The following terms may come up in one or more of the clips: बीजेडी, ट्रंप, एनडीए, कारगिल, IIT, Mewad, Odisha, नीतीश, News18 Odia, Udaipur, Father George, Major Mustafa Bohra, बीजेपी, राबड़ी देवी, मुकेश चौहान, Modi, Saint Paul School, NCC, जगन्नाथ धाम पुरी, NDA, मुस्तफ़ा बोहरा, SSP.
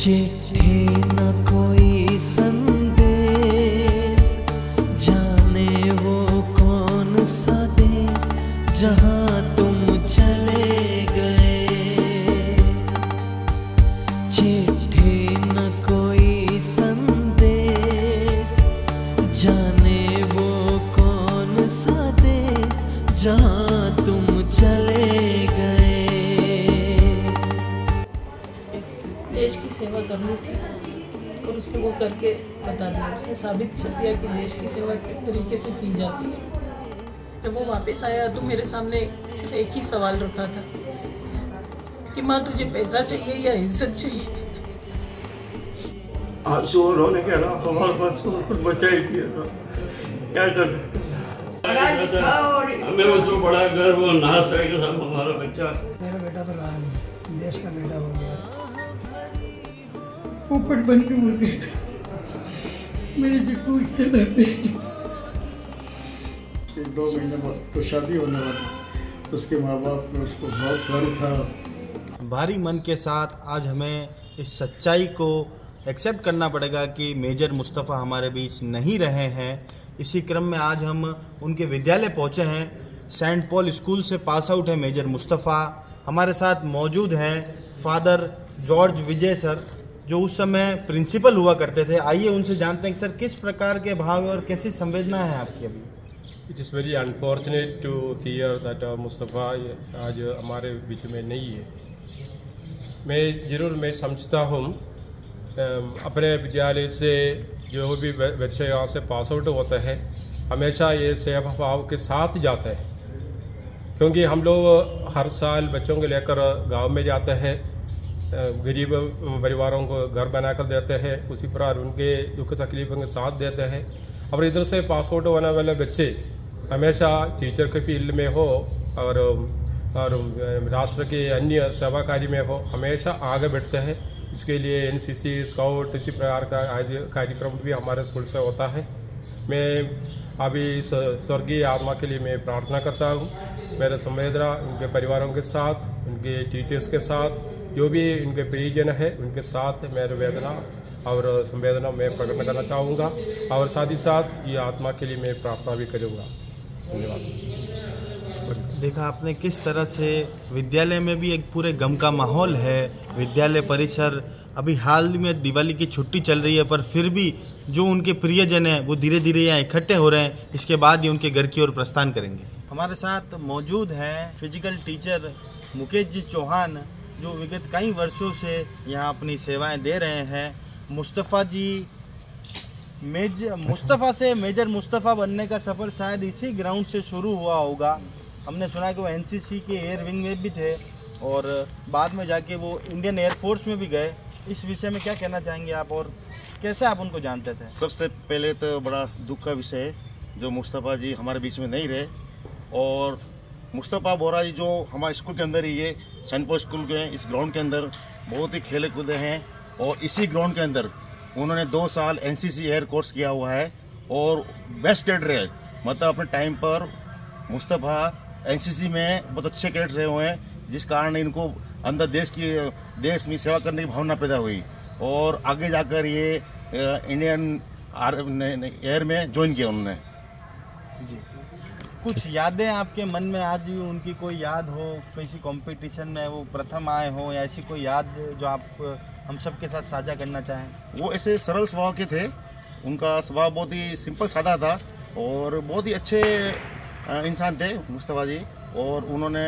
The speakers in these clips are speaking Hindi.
चिट्ठी न कोई संदेश, जाने वो कौन सा देश जहाँ तुम चले गए। चिट्ठी न कोई संदेश, जाने वो कौन सा देश जहाँ तुम चले गए। देश की सेवा करनी थी और उसको वो करके बता दिया। उसने साबित कर दिया कि देश की सेवा किस तरीके से की जाती है। जब वो वापस आया तो मेरे सामने सिर्फ एक ही सवाल रखा था कि माँ तुझे पैसा चाहिए या इज्जत चाहिए। आज शोर होने के अलावा हमारे पास कुछ बचा ही नहीं था, क्या कर सकते। हमें उसको बड़ा गर्व और नाज है कि हमारा बच्चा, मेरा बेटा तो रहा नहीं, देश का बेटा हो गया। पोपट बन के उड़ गए मेरे जकूर के लड़ते। एक दो महीने बाद तो शादी होने वाली, उसके माँ बाप ने उसको बहुत गर्व था। भारी मन के साथ आज हमें इस सच्चाई को एक्सेप्ट करना पड़ेगा कि मेजर मुस्तफ़ा हमारे बीच नहीं रहे हैं। इसी क्रम में आज हम उनके विद्यालय पहुँचे हैं। सेंट पॉल स्कूल से पास आउट है मेजर मुस्तफ़ा। हमारे साथ मौजूद हैं फादर जॉर्ज विजय सर, जो उस समय प्रिंसिपल हुआ करते थे। आइए उनसे जानते हैं कि सर किस प्रकार के भाव और कैसी संवेदना है आपकी अभी। It is very unfortunate to hear that Mustafa आज हमारे बीच में नहीं है। मैं समझता हूँ अपने विद्यालय से जो भी बच्चे यहाँ से पास आउट होता है हमेशा ये सेवा भाव के साथ जाता है, क्योंकि हम लोग हर साल बच्चों को लेकर गाँव में जाते हैं, गरीब परिवारों को घर बनाकर देते हैं, उसी प्रकार उनके दुख तकलीफों के साथ देते हैं। और इधर से पास आउट होने वाले बच्चे हमेशा टीचर के फील्ड में हो और राष्ट्र के अन्य सेवा कार्य में हो, हमेशा आगे बढ़ते हैं। इसके लिए एनसीसी स्काउट इसी प्रकार का कार्यक्रम भी हमारे स्कूल से होता है। मैं अभी स्वर्गीय आत्मा के लिए मैं प्रार्थना करता हूँ, मेरे संवेदना उनके परिवारों के साथ, उनके टीचर्स के साथ, जो भी उनके परिजन है उनके साथ मेरे वेदना और संवेदना मैं प्रकट करना चाहूँगा, और साथ ही साथ ये आत्मा के लिए मैं प्रार्थना भी करूँगा। धन्यवाद। देखा आपने किस तरह से विद्यालय में भी एक पूरे गम का माहौल है। विद्यालय परिसर अभी हाल में दिवाली की छुट्टी चल रही है, पर फिर भी जो उनके प्रियजन हैं वो धीरे धीरे यहाँ इकट्ठे हो रहे हैं। इसके बाद ही उनके घर की ओर प्रस्थान करेंगे। हमारे साथ मौजूद हैं फिजिकल टीचर मुकेश जी चौहान, जो विगत कई वर्षों से यहाँ अपनी सेवाएं दे रहे हैं। मेजर मुस्तफ़ा बनने का सफ़र शायद इसी ग्राउंड से शुरू हुआ होगा। हमने सुना कि वो एनसीसी के एयर विंग में भी थे और बाद में जाके वो इंडियन एयर फोर्स में भी गए। इस विषय में क्या कहना चाहेंगे आप और कैसे आप उनको जानते थे? सबसे पहले तो बड़ा दुख का विषय है जो मुस्तफ़ा जी हमारे बीच में नहीं रहे। और मुस्तफ़ा बोहरा जी जो हमारे स्कूल के अंदर ही है, सेंट पॉल स्कूल के इस ग्राउंड के अंदर बहुत ही खेले कूदे हैं, और इसी ग्राउंड के अंदर उन्होंने 2 साल एनसीसी एयर कोर्स किया हुआ है और बेस्ट कैडेट रहे। मतलब अपने टाइम पर मुस्तफ़ा एनसीसी में बहुत अच्छे कैडेट रहे हुए हैं, जिस कारण इनको अंदर देश में सेवा करने की भावना पैदा हुई और आगे जाकर ये इंडियन एयर में ज्वाइन किया उन्होंने। जी, कुछ यादें आपके मन में आज भी उनकी कोई याद हो, किसी कंपटीशन में वो प्रथम आए हो या ऐसी कोई याद जो आप हम सब के साथ साझा करना चाहें? वो ऐसे सरल स्वभाव के थे, उनका स्वभाव बहुत ही सिंपल सादा था और बहुत ही अच्छे इंसान थे मुस्तफ़ा जी। और उन्होंने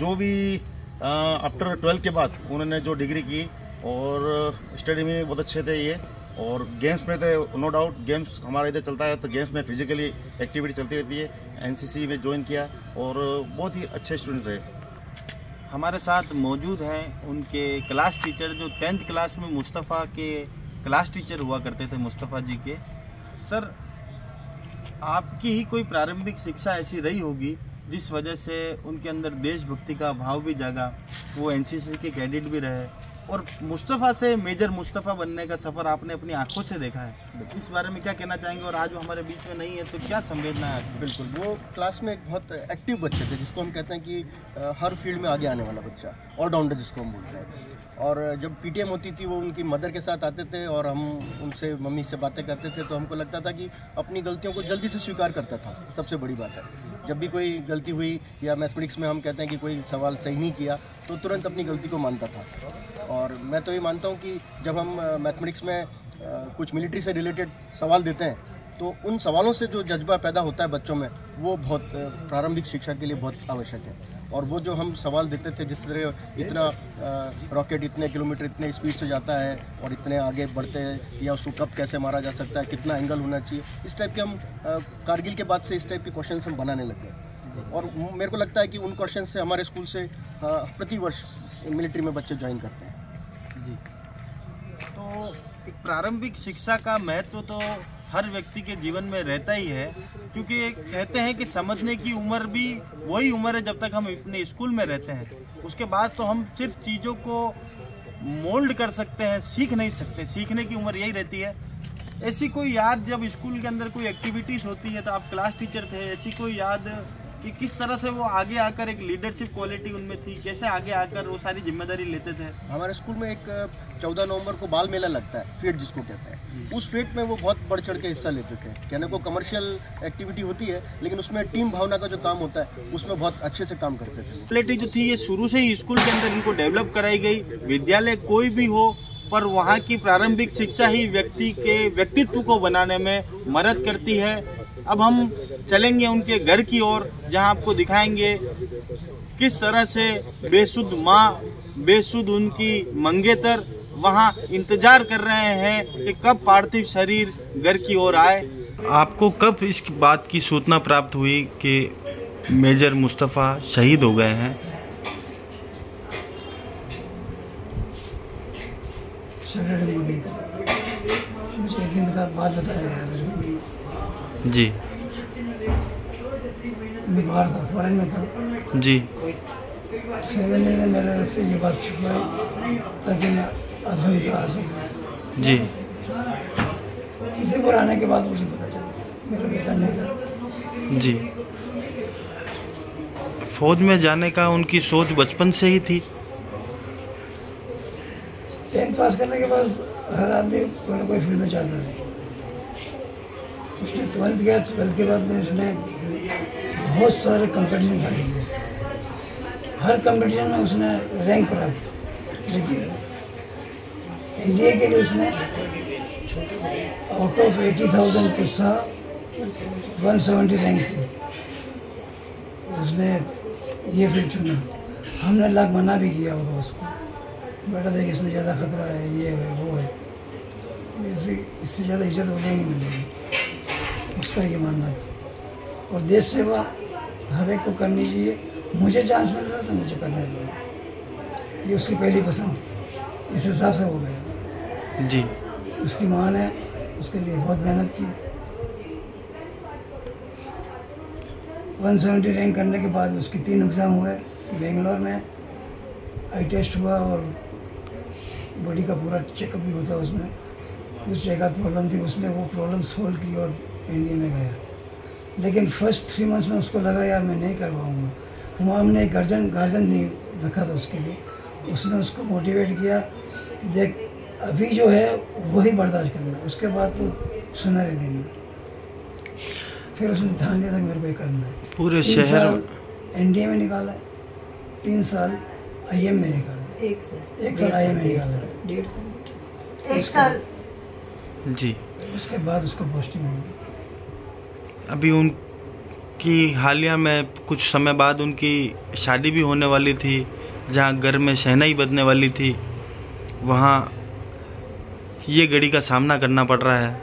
जो भी आफ्टर 12 के बाद उन्होंने जो डिग्री की और स्टडी में बहुत अच्छे थे ये, और गेम्स में थे नो डाउट। गेम्स हमारे इधर चलता है तो गेम्स में फिजिकली एक्टिविटी चलती रहती है। एनसीसी में ज्वाइन किया और बहुत ही अच्छे स्टूडेंट रहे। हमारे साथ मौजूद हैं उनके क्लास टीचर, जो 10th क्लास में मुस्तफ़ा के क्लास टीचर हुआ करते थे मुस्तफ़ा जी के। सर, आपकी ही कोई प्रारंभिक शिक्षा ऐसी रही होगी जिस वजह से उनके अंदर देशभक्ति का भाव भी जागा, वो एनसीसी के कैडेट भी रहे और मुस्तफ़ा से मेजर मुस्तफ़ा बनने का सफ़र आपने अपनी आंखों से देखा है। इस बारे में क्या कहना चाहेंगे? और आज वो हमारे बीच में नहीं है तो क्या संवेदना है? बिल्कुल, वो क्लास में एक बहुत एक्टिव बच्चे थे, जिसको हम कहते हैं कि हर फील्ड में आगे आने वाला बच्चा, ऑलराउंडर जिसको हम बोलते हैं। और जब पीटीएम होती थी वो उनकी मदर के साथ आते थे और हम उनसे मम्मी से बातें करते थे, तो हमको लगता था कि अपनी गलतियों को जल्दी से स्वीकार करता था। सबसे बड़ी बात है, जब भी कोई गलती हुई या मैथमेटिक्स में हम कहते हैं कि कोई सवाल सही नहीं किया तो तुरंत अपनी गलती को मानता था। और मैं तो ये मानता हूँ कि जब हम मैथमेटिक्स में कुछ मिलिट्री से रिलेटेड सवाल देते हैं तो उन सवालों से जो जज्बा पैदा होता है बच्चों में, वो बहुत प्रारंभिक शिक्षा के लिए बहुत आवश्यक है। और वो जो हम सवाल देते थे, जिस तरह इतना रॉकेट इतने किलोमीटर इतने स्पीड से जाता है और इतने आगे बढ़ते हैं, या उसको कब कैसे मारा जा सकता है, कितना एंगल होना चाहिए, इस टाइप के हम कारगिल के बाद से इस टाइप के क्वेश्चन हम बनाने लग गए। और मेरे को लगता है कि उन क्वेश्चन से हमारे स्कूल से प्रतिवर्ष मिलिट्री में बच्चे ज्वाइन करते हैं। जी, तो एक प्रारंभिक शिक्षा का महत्व तो हर व्यक्ति के जीवन में रहता ही है, क्योंकि कहते हैं कि समझने की उम्र भी वही उम्र है जब तक हम अपने स्कूल में रहते हैं। उसके बाद तो हम सिर्फ चीज़ों को मोल्ड कर सकते हैं, सीख नहीं सकते, सीखने की उम्र यही रहती है। ऐसी कोई याद, जब स्कूल के अंदर कोई एक्टिविटीज़ होती है तो आप क्लास टीचर थे, ऐसी कोई याद कि किस तरह से वो आगे आकर एक लीडरशिप क्वालिटी उनमें थी, कैसे आगे आकर वो सारी जिम्मेदारी लेते थे? हमारे स्कूल में एक 14 नवंबर को बाल मेला लगता है, फेट जिसको कहते हैं, उस फेट में वो बहुत बढ़ चढ़ के हिस्सा लेते थे। कहने को कमर्शियल एक्टिविटी होती है, लेकिन उसमें टीम भावना का जो काम होता है उसमें बहुत अच्छे से काम करते थे। क्वालिटी जो थी ये शुरू से ही स्कूल के अंदर इनको डेवलप कराई गई। विद्यालय कोई भी हो, पर वहाँ की प्रारंभिक शिक्षा ही व्यक्ति के व्यक्तित्व को बनाने में मदद करती है। अब हम चलेंगे उनके घर की ओर, जहां आपको दिखाएंगे किस तरह से बेसुध माँ, बेसुध उनकी मंगेतर वहां इंतजार कर रहे हैं कि कब पार्थिव शरीर घर की ओर आए। आपको कब इस बात की सूचना प्राप्त हुई कि मेजर मुस्तफ़ा शहीद हो गए हैं? जी, बीमार था, फॉरेन में था। जी, 7 महीने में मेरे से ये बात छुपाई ताकि मैं आसानी से आ सकूँ। जी, उदयपुर आने के बाद मुझे पता चला मेरा बेटा नहीं था। जी, फौज में जाने का उनकी सोच बचपन से ही थी। 10th पास करने के बाद हर आदमी कोई ना कोई फील्ड में जाता है। उसने 12th गया, 12th के बाद में उसने बहुत सारे कंपटीशन भाग लिए, हर कंपटीशन में उसने रैंक प्राप्त की, लेकिन एनडीए के लिए उसने आउट ऑफ 80,000 कुछ था 170 रैंक थी। उसने ये फील्ड चुना, हमने लाख मना भी किया होगा उसको, बेटा देख इसमें ज़्यादा खतरा है, ये है वो है, इससे ज़्यादा इज्जत उन्हें नहीं मिलेगी, उसका ये मानना था। और देश सेवा हर एक को करनी चाहिए, मुझे चांस मिल रहा था मुझे करने दो, ये उसकी पहली पसंद थी, इस हिसाब से हो गया। जी, उसकी माँ ने उसके लिए बहुत मेहनत की। 170 रैंक करने के बाद उसके 3 एग्ज़ाम हुए, बेंगलोर में आई टेस्ट हुआ और बॉडी का पूरा चेकअप भी होता उसमें, कुछ एक आध प्रॉब्लम थी, उसने वो प्रॉब्लम सोल्व की और इंडिया में गया। लेकिन फर्स्ट 3 मंथ्स में उसको लगा यार मैं नहीं कर पाऊँगा, वहाँ हमने गार्जियन नहीं रखा था उसके लिए, उसने उसको मोटिवेट किया कि देख अभी जो है वही बर्दाश्त करना, उसके बाद तो सुनहरे दिन में। फिर उसने ध्यान दिया था मेरे को ये करना है, पूरे शहर NDA में निकाला, 3 साल IM में निकाला, 1 साल IM में निकाला, 1 साल। जी, उसके बाद उसको पोस्टिंग होगी। अभी उनकी हालिया में कुछ समय बाद उनकी शादी भी होने वाली थी, जहां घर में शहनाई बजने वाली थी, वहां ये घड़ी का सामना करना पड़ रहा है।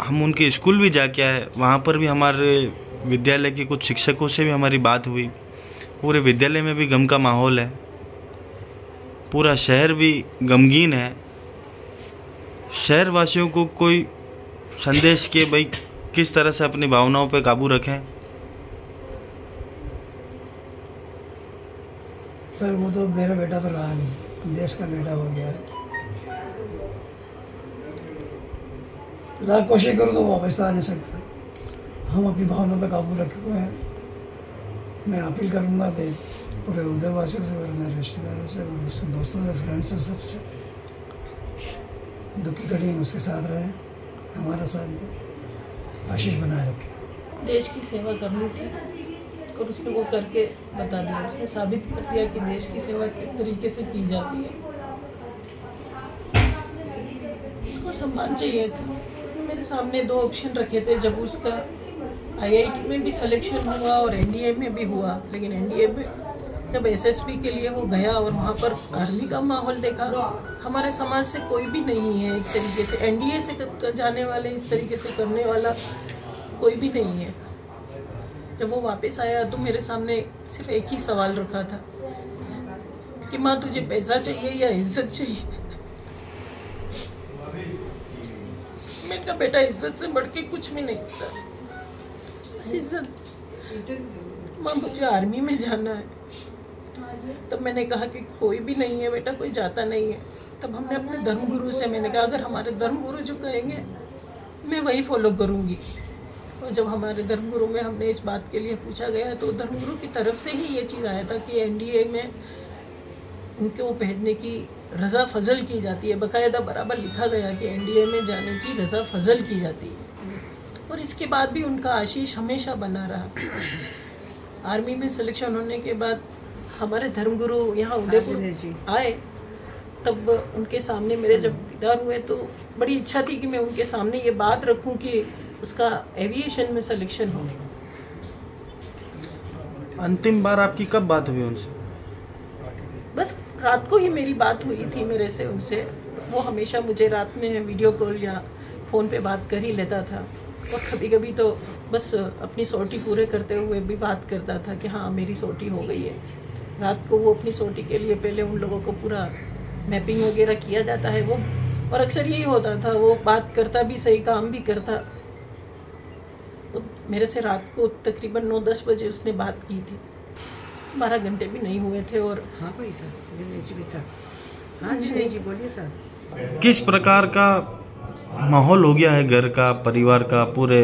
हम उनके स्कूल भी जाके आए, वहां पर भी हमारे विद्यालय के कुछ शिक्षकों से भी हमारी बात हुई। पूरे विद्यालय में भी गम का माहौल है, पूरा शहर भी गमगीन है। शहरवासियों को कोई संदेश के भाई किस तरह से अपनी भावनाओं पर काबू रखें? सर, वो तो मेरा बेटा तो रहा नहीं, देश का बेटा हो गया है, लाख कोशिश करो तो वापस आ नहीं सकता। हम अपनी भावनाओं पर काबू रखे हुए हैं। मैं अपील करूँगा कि पूरे उदयवासियों से, मेरे रिश्तेदारों से, उससे दोस्तों से, फ्रेंड्स से, सबसे दुखी घड़ी में उसके साथ रहे, हमारा साथ दे, आशीष बनाए रखे। देश की सेवा करनी थी और उसने वो करके बता दिया, उसने साबित कर दिया कि देश की सेवा किस तरीके से की जाती है। उसको सम्मान चाहिए था। मेरे सामने दो ऑप्शन रखे थे, जब उसका IIT में भी सिलेक्शन हुआ और NDA में भी हुआ, लेकिन NDA में जब SSP के लिए वो गया और वहाँ पर आर्मी का माहौल देखा, हमारे समाज से कोई भी नहीं है एक तरीके से, NDA से जाने वाले, इस तरीके से करने वाला कोई भी नहीं है। जब वो वापस आया तो मेरे सामने सिर्फ एक ही सवाल रखा था कि माँ तुझे पैसा चाहिए या इज्जत चाहिए। मैंने कहा बेटा इज्जत से बढ़ के कुछ भी नहीं था, बस इज्जत। माँ मुझे आर्मी में जाना है। तब मैंने कहा कि कोई भी नहीं है बेटा, कोई जाता नहीं है। तब हमने अपने धर्मगुरु से, मैंने कहा अगर हमारे धर्मगुरु जो कहेंगे मैं वही फॉलो करूँगी। और जब हमारे धर्मगुरु में हमने इस बात के लिए पूछा गया तो धर्मगुरु की तरफ से ही ये चीज़ आया था कि NDA में उनको भेजने की रज़ा फजल की जाती है, बाकायदा बराबर लिखा गया कि NDA में जाने की रज़ा फजल की जाती है। और इसके बाद भी उनका आशीष हमेशा बना रहा। आर्मी में सिलेक्शन होने के बाद हमारे धर्मगुरु यहाँ उदयपुर आए, तब उनके सामने मेरे जब दीदार हुए तो बड़ी इच्छा थी कि मैं उनके सामने ये बात रखूं कि उसका एविएशन में सिलेक्शन हो। अंतिम बार आपकी कब बात हुई उनसे? बस रात को ही मेरी बात हुई थी मेरे से उनसे। वो हमेशा मुझे रात में वीडियो कॉल या फ़ोन पे बात कर ही लेता था, और कभी कभी तो बस अपनी सोटी पूरे करते हुए भी बात करता था कि हाँ मेरी सोटी हो गई है। रात को वो अपनी सोटी के लिए पहले उन लोगों को पूरा मैपिंग वगैरह किया जाता है वो, और अक्सर यही होता था वो बात करता भी सही, काम भी करता। तो मेरे से रात को तकरीबन 9-10 बजे उसने बात की थी, 12 घंटे भी नहीं हुए थे। और हाँ भाई सर, हाँ जी बोलिए सर। किस प्रकार का माहौल हो गया है घर का, परिवार का, पूरे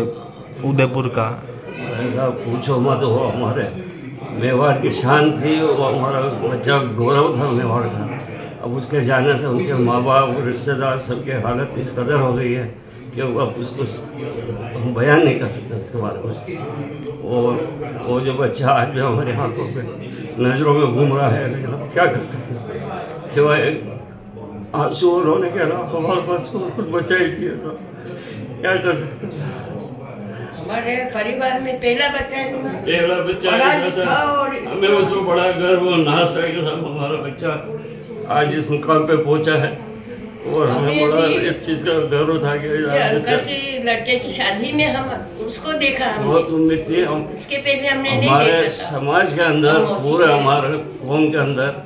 उदयपुर का? ऐसा पूछो मत, हो हमारे मेवाड़ की शान थी, हमारा बच्चा गौरव था मेवाड़ का। अब उसके जाने से उनके माँ बाप, रिश्तेदार, सबके हालत इस कदर हो गई है कि अब उसको हम बयान नहीं कर सकते उसके बारे में। और वो जो बच्चा आज भी हमारे हाथों से नज़रों में घूम रहा है, लेकिन हम क्या कर सकते हैं सिवाय आंसू रोने के अलावा हमारे पास कुछ बचा ही नहीं था, क्या कर सकते हैं। हमारे परिवार में पहला बच्चा और हमें उसको बड़ा गर्व और नाज है कि हमारा बच्चा आज इस मुकाम पे पहुंचा है। और हमें बड़ा इस चीज़ का गर्व था कि अंकल के लड़के की शादी में हम उसको देखा, बहुत उम्मीद थी। उसके पहले हमने हमारे समाज के अंदर, पूरे हमारे कौम के अंदर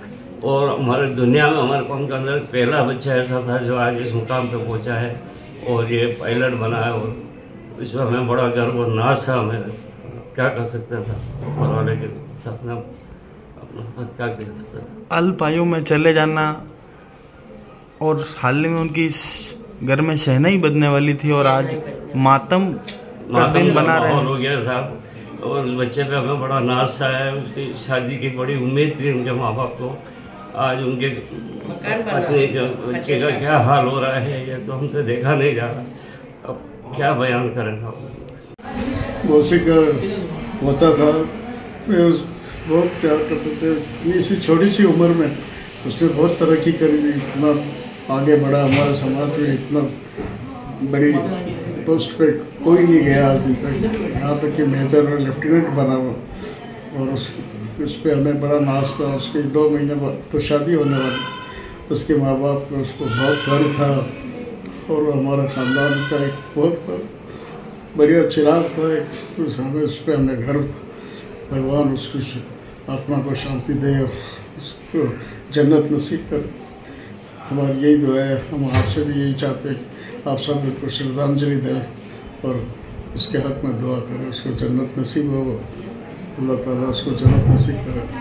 और हमारे दुनिया में, हमारे कौम के अंदर पहला बच्चा ऐसा था जो आज इस मुकाम पे पहुंचा है और ये पायलट बना है। और इसमें हमें बड़ा गर्व और नाज था, हमें क्या कर सकते था ऊपर वाले के सपना, अपना क्या कर सकते था। अल्प आयु में चले जाना और हाल में उनकी घर में शहनाई बजने वाली थी और आज मातम का दिन बना रहे हैं। हो गया साहब, और उस बच्चे पे हमें बड़ा नाज था, उसकी शादी की बड़ी उम्मीद थी उनके माँ बाप को। आज उनके पत्नी बच्चे का क्या हाल हो रहा है ये तो हमसे देखा नहीं जा रहा, अब क्या बयान करें साहब। मौसी का होता था, मैं उस बहुत प्यार करते थे। इतनी सी छोटी सी उम्र में उसने बहुत तरक्की करी, इतना आगे बढ़ा, हमारे समाज में इतना बड़ी पोस्ट पे कोई नहीं गया आज तक, यहाँ तक कि मेजर और लेफ्टिनेंट बना हुआ। और उस पर हमें बड़ा नाज था। उसके 2 महीने बाद तो शादी होने वाली, उसके माँ बाप को उसको बहुत गर्व था। और हमारा ख़ानदान का एक बहुत बढ़िया चिराग था, एक हमें उस पर हमें गर्व था। भगवान उसकी आत्मा को शांति दे और उसको जन्नत नसीब कर, हमारी यही दुआ है। हम आपसे भी यही चाहते हैं, आप सब उनको श्रद्धांजलि दें और उसके हक़ में दुआ करें, उसको जन्नत नसीब हो, अल्लाह ताला उसको जन्नत नसीब करे।